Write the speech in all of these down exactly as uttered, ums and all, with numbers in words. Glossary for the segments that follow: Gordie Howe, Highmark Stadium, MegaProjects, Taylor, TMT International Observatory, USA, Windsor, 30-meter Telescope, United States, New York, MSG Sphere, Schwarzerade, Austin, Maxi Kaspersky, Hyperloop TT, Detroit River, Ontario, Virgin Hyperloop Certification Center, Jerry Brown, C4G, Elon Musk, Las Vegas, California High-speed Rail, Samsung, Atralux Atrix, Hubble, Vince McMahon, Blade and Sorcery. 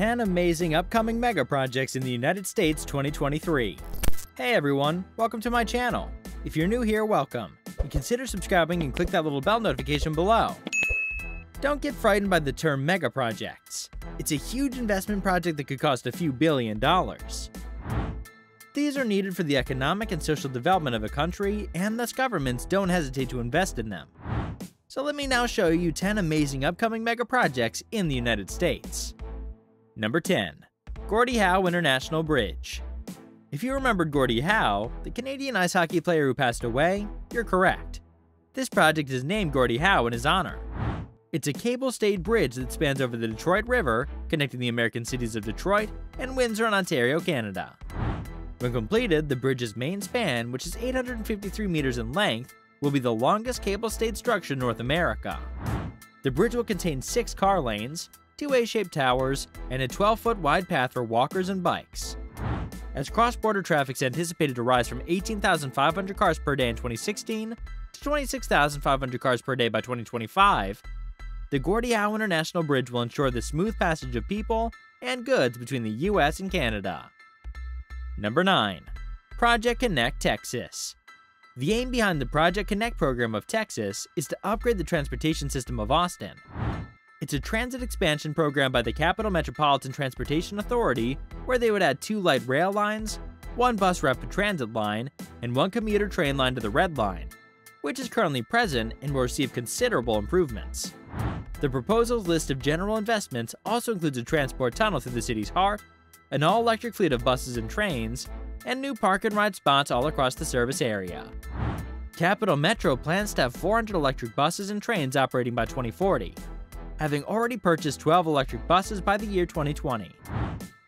ten amazing upcoming mega projects in the United States twenty twenty-three. Hey everyone, welcome to my channel. If you're new here, welcome. And consider subscribing and click that little bell notification below. Don't get frightened by the term mega projects. It's a huge investment project that could cost a few billion dollars. These are needed for the economic and social development of a country, and thus governments don't hesitate to invest in them. So let me now show you ten amazing upcoming mega projects in the United States. Number ten. Gordie Howe International Bridge. If you remembered Gordie Howe, the Canadian ice hockey player who passed away, you're correct. This project is named Gordie Howe in his honor. It's a cable-stayed bridge that spans over the Detroit River, connecting the American cities of Detroit and Windsor in Ontario, Canada. When completed, the bridge's main span, which is eight hundred fifty-three meters in length, will be the longest cable-stayed structure in North America. The bridge will contain six car lanes, two A-shaped towers, and a twelve-foot wide path for walkers and bikes. As cross-border traffic is anticipated to rise from eighteen thousand five hundred cars per day in twenty sixteen to twenty-six thousand five hundred cars per day by twenty twenty-five, the Gordie Howe International Bridge will ensure the smooth passage of people and goods between the U S and Canada. Number nine. Project Connect Texas. The aim behind the Project Connect program of Texas is to upgrade the transportation system of Austin. It's a transit expansion program by the Capital Metropolitan Transportation Authority where they would add two light rail lines, one bus rapid transit line, and one commuter train line to the Red Line, which is currently present and will receive considerable improvements. The proposal's list of general investments also includes a transport tunnel through the city's heart, an all-electric fleet of buses and trains, and new park and ride spots all across the service area. Capital Metro plans to have four hundred electric buses and trains operating by twenty forty, having already purchased twelve electric buses by the year twenty twenty.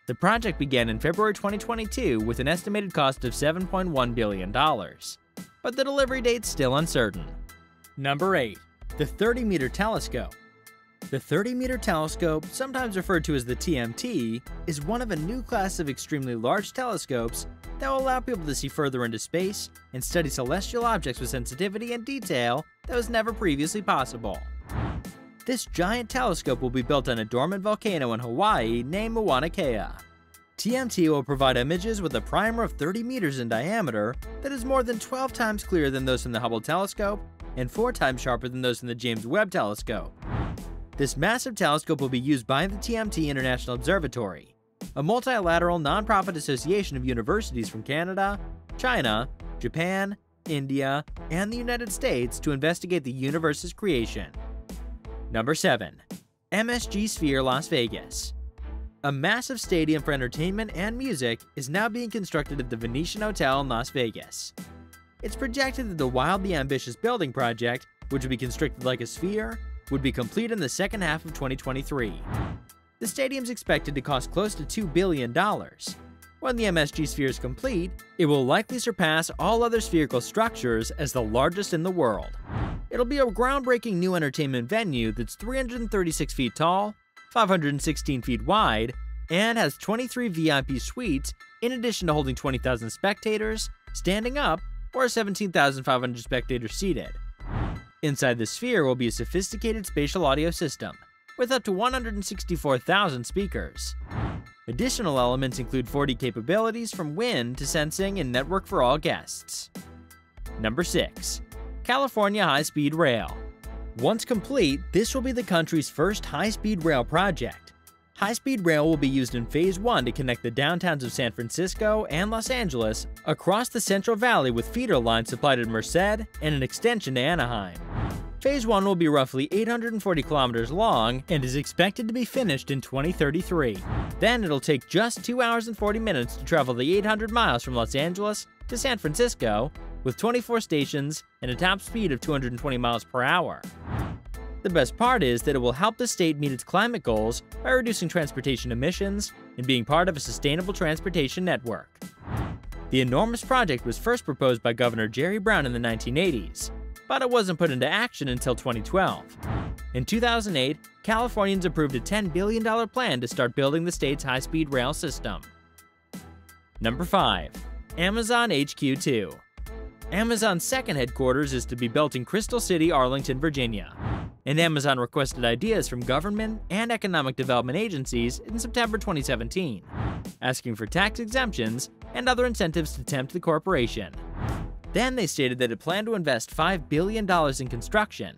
The project began in February twenty twenty-two with an estimated cost of seven point one billion dollars, but the delivery date's still uncertain. Number eight. The thirty-meter Telescope. The thirty-meter telescope, sometimes referred to as the T M T, is one of a new class of extremely large telescopes that will allow people to see further into space and study celestial objects with sensitivity and detail that was never previously possible. This giant telescope will be built on a dormant volcano in Hawaii named Mauna Kea. T M T will provide images with a primer of thirty meters in diameter that is more than twelve times clearer than those from the Hubble telescope and four times sharper than those from the James Webb telescope. This massive telescope will be used by the T M T International Observatory, a multilateral nonprofit association of universities from Canada, China, Japan, India, and the United States to investigate the universe's creation. Number seven. M S G Sphere, Las Vegas. A massive stadium for entertainment and music is now being constructed at the Venetian Hotel in Las Vegas. It's projected that the wildly ambitious building project, which will be constricted like a sphere, would be complete in the second half of twenty twenty-three. The stadium's expected to cost close to two billion dollars. When the M S G Sphere is complete, it will likely surpass all other spherical structures as the largest in the world. It'll be a groundbreaking new entertainment venue that's three hundred thirty-six feet tall, five hundred sixteen feet wide, and has twenty-three V I P suites in addition to holding twenty thousand spectators standing up or seventeen thousand five hundred spectators seated. Inside the sphere will be a sophisticated spatial audio system, with up to one hundred sixty-four thousand speakers. Additional elements include forty capabilities from wind to sensing and network for all guests. Number six. California High-Speed Rail. Once complete, this will be the country's first high-speed rail project. High-speed rail will be used in Phase one to connect the downtowns of San Francisco and Los Angeles across the Central Valley with feeder lines supplied at Merced and an extension to Anaheim. Phase one will be roughly eight hundred forty kilometers long and is expected to be finished in twenty thirty-three. Then it'll take just two hours and forty minutes to travel the eight hundred miles from Los Angeles to San Francisco, with twenty-four stations and a top speed of two hundred twenty miles per hour. The best part is that it will help the state meet its climate goals by reducing transportation emissions and being part of a sustainable transportation network. The enormous project was first proposed by Governor Jerry Brown in the nineteen eighties. But it wasn't put into action until twenty twelve. In two thousand eight, Californians approved a ten billion dollar plan to start building the state's high-speed rail system. Number five. Amazon H Q two. Amazon's second headquarters is to be built in Crystal City, Arlington, Virginia. And Amazon requested ideas from government and economic development agencies in September twenty seventeen, asking for tax exemptions and other incentives to tempt the corporation. Then they stated that it planned to invest five billion dollars in construction,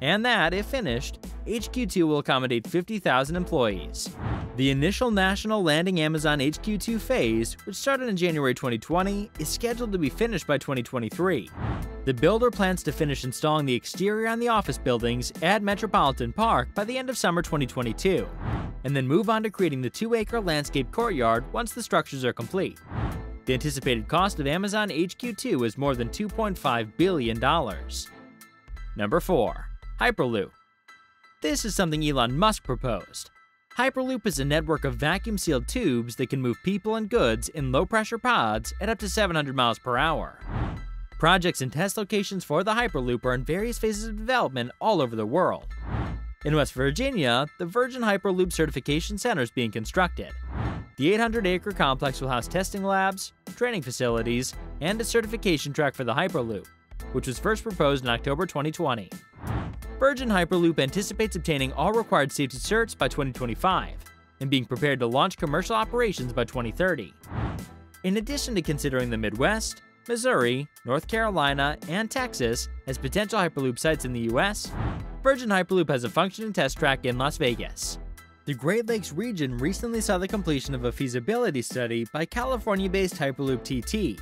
and that, if finished, H Q two will accommodate fifty thousand employees. The initial national landing Amazon H Q two phase, which started in January twenty twenty, is scheduled to be finished by twenty twenty-three. The builder plans to finish installing the exterior on the office buildings at Metropolitan Park by the end of summer twenty twenty-two, and then move on to creating the two acre landscape courtyard once the structures are complete. The anticipated cost of Amazon H Q two is more than two point five billion dollars. Number four. Hyperloop. This is something Elon Musk proposed. Hyperloop is a network of vacuum-sealed tubes that can move people and goods in low-pressure pods at up to seven hundred miles per hour. Projects and test locations for the Hyperloop are in various phases of development all over the world. In West Virginia, the Virgin Hyperloop Certification Center is being constructed. The eight hundred acre complex will house testing labs, training facilities, and a certification track for the Hyperloop, which was first proposed in October twenty twenty. Virgin Hyperloop anticipates obtaining all required safety certs by twenty twenty-five and being prepared to launch commercial operations by twenty thirty. In addition to considering the Midwest, Missouri, North Carolina, and Texas as potential Hyperloop sites in the U S, Virgin Hyperloop has a functioning test track in Las Vegas. The Great Lakes region recently saw the completion of a feasibility study by California-based Hyperloop T T,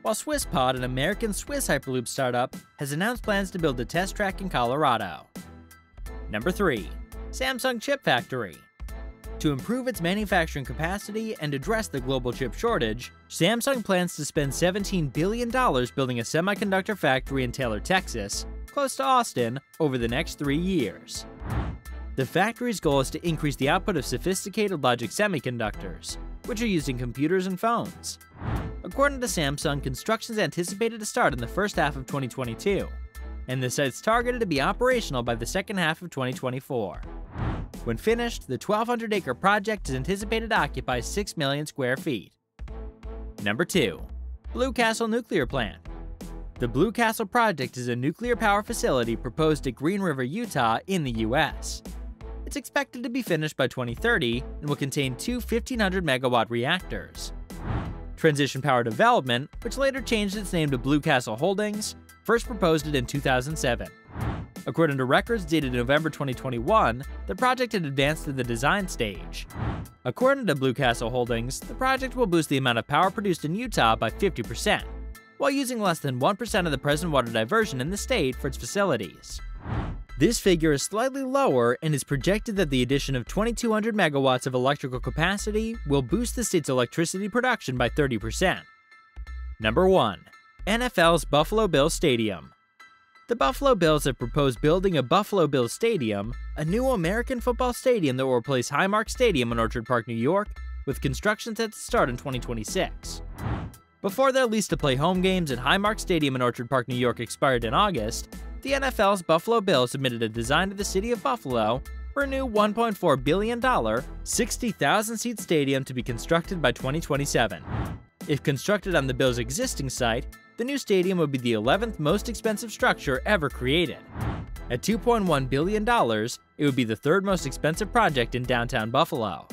while SwissPod, an American-Swiss Hyperloop startup, has announced plans to build a test track in Colorado. Number three. Samsung Chip Factory. To improve its manufacturing capacity and address the global chip shortage, Samsung plans to spend seventeen billion dollars building a semiconductor factory in Taylor, Texas, close to Austin, over the next three years. The factory's goal is to increase the output of sophisticated logic semiconductors, which are used in computers and phones. According to Samsung, construction is anticipated to start in the first half of twenty twenty-two, and the site's targeted to be operational by the second half of twenty twenty-four. When finished, the twelve hundred acre project is anticipated to occupy six million square feet. Number two. Blue Castle Nuclear Plant. The Blue Castle project is a nuclear power facility proposed at Green River, Utah in the U S. It's expected to be finished by twenty thirty and will contain two fifteen hundred megawatt reactors. Transition Power Development, which later changed its name to Blue Castle Holdings, first proposed it in two thousand seven. According to records dated November twenty twenty-one, the project had advanced to the design stage. According to Blue Castle Holdings, the project will boost the amount of power produced in Utah by fifty percent, while using less than one percent of the present water diversion in the state for its facilities. This figure is slightly lower and is projected that the addition of twenty-two hundred megawatts of electrical capacity will boost the state's electricity production by thirty percent. Number one. N F L's Buffalo Bills Stadium. The Buffalo Bills have proposed building a Buffalo Bills Stadium, a new American football stadium that will replace Highmark Stadium in Orchard Park, New York, with construction set to start in twenty twenty-six. Before their lease to play home games at Highmark Stadium in Orchard Park, New York expired in August, the N F L's Buffalo Bills submitted a design to the city of Buffalo for a new one point four billion dollar, sixty thousand seat stadium to be constructed by twenty twenty-seven. If constructed on the Bills' existing site, the new stadium would be the eleventh most expensive structure ever created. At two point one billion dollars, it would be the third most expensive project in downtown Buffalo.